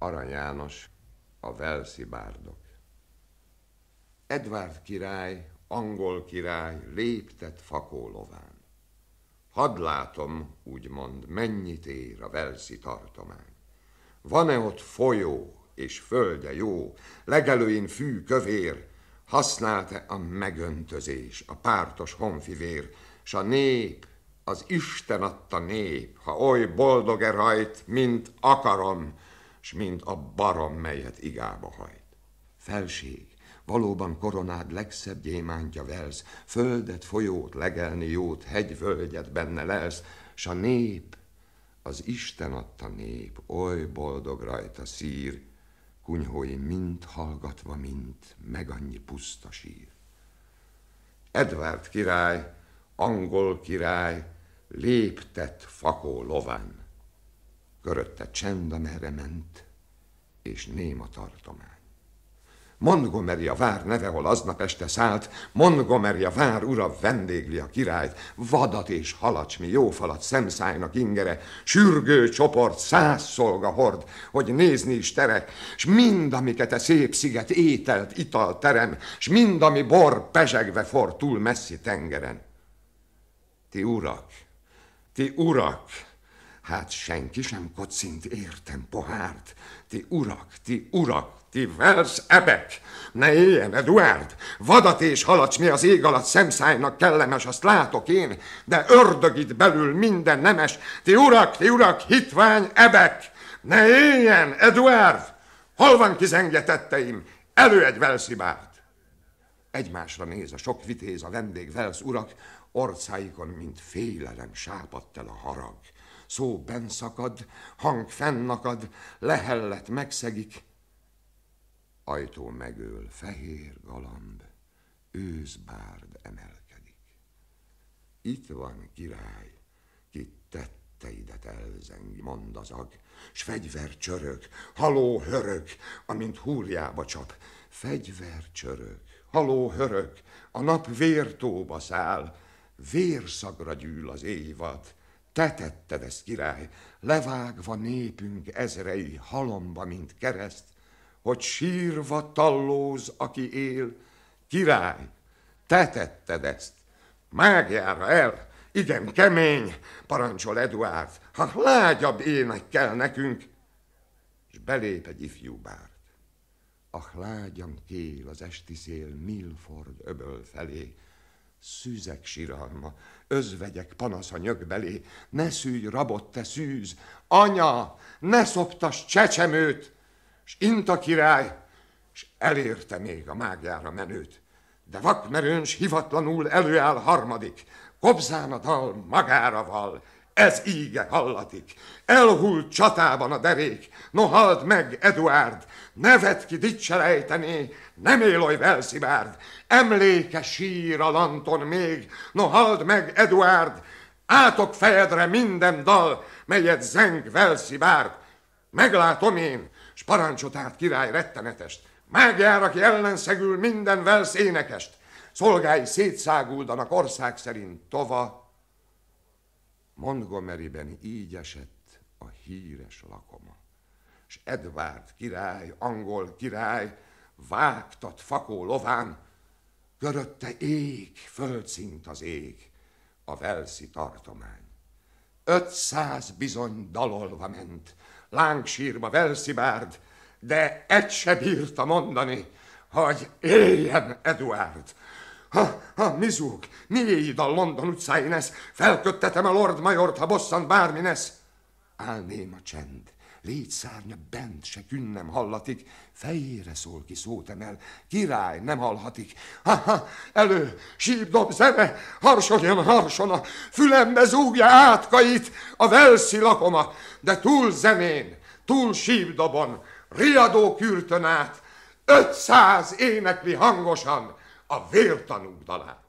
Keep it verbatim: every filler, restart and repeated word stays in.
Arany János, A walesi bárdok. Edward király, angol király léptet fakólován. Hadd látom, úgymond, mennyit ér a walesi tartomány. Van-e ott folyó és földe jó, legelőin fű kövér, használta a megöntözés, a pártos honfivér, s a nép, az Isten adta nép, ha oly boldog-e rajt, mint akarom, s mint a barom, melyet igába hajt. Felség, valóban koronád legszebb gyémántja velsz, földet, folyót, legelni jót, hegyvölgyet benne lelsz, s a nép, az Isten adta nép, oly boldog rajta szír, kunyhói mind hallgatva, mint meg annyi puszta sír. Edward király, angol király léptet fakó lován, körötte csend, amerre ment, és néma tartomány. Montgomery a vár neve, hol aznap este szállt, Montgomery a vár ura vendégli a királyt, vadat és halacsmi jófalat szemszájnak ingere, sürgő csoport száz szolga hord, hogy nézni is terek, s mind, amiket e szép sziget ételt, ital terem, s mind, ami bor pezsegve for túl messzi tengeren. Ti urak, ti urak, hát senki sem kocint értem pohárt, ti urak, ti urak, ti velsz ebek, ne éljen, Edward, vadat és halacs mi az ég alatt szemszájnak kellemes, azt látok én, de ördög itt belül minden nemes, ti urak, ti urak, hitvány ebek, ne éljen, Edward, hol van kizengje tetteim, elő egy walesi bárd. Egymásra néz a sok vitéz, a vendég velsz urak, orcáikon, mint félelem sápadt el a harag. Szó benszakad, hang fennakad, lehellet megszegik. Ajtó megöl, fehér galamb, őzbárd emelkedik. Itt van király, ki tetteidet elzengi, mond az ag, s fegyver csörög, haló hörög, amint húrjába csap. Fegyver csörög, haló hörög, a nap vértóba száll, vérszagra gyűl az évad. Te tetted ezt, király, levágva népünk ezrei halomba, mint kereszt, hogy sírva tallóz, aki él. Király, te tetted ezt, mágiára el, igen kemény, parancsol Edward, ha lágyabb ének kell nekünk. És belép egy ifjú bárd. Ah, lágyan kél az esti szél Milford öböl felé, szüzek siralma, özvegyek panasza nyög belé, ne szűj rabot, te szűz, anya, ne szoptas csecsemőt, s int a király, s elérte még a mágiára menőt. De vakmerőns hivatlanul előáll harmadik, kobzán a dal magára val, ez íge hallatik, elhult csatában a derék, no halld meg, Edward, nevet ki dicselejtené, nem él oly walesi bárd, emléke sír a lanton még, no halld meg, Edward, átok fejedre minden dal, melyet zeng walesi bárd, meglátom én, s parancsot át király rettenetest, mágiára, aki ellenszegül minden velsz énekest, szolgái szétszáguldanak ország szerint tova. Montgomeryben így esett a híres lakoma, s Edward király, angol király vágtat fakó lován, körötte ég, földszint az ég, a walesi tartomány. Ötszáz bizony dalolva ment, lángsírba walesi bárd, de egy se bírta mondani, hogy éljen Edward. Ha, ha, mizúk, miéid a London utcáin ez, felköttetem a Lord Majort, ha bosszant bármi lesz. Áll néma csend, légyszárnya bent se künn nem hallatik, fejére szól ki szót emel, király nem hallhatik. Ha, ha, elő, sípdob zene, harsogjon harsona, fülembe zúgja átkait a walesi lakoma, de túl zenén, túl sípdobon, riadó kürtön át, ötszáz énekli hangosan a vértanúk dalát.